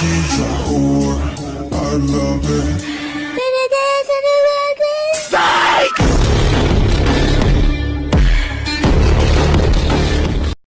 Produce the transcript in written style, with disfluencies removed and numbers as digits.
She's a whore, I love it.